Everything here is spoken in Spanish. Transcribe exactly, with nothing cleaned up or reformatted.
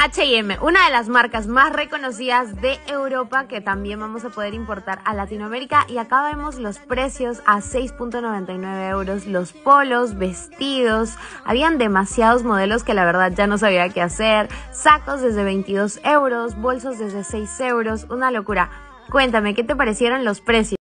H y M, una de las marcas más reconocidas de Europa que también vamos a poder importar a Latinoamérica, y acá vemos los precios a seis punto noventa y nueve euros, los polos, vestidos, habían demasiados modelos que la verdad ya no sabía qué hacer, sacos desde veintidós euros, bolsos desde seis euros, una locura. Cuéntame, ¿qué te parecieron los precios?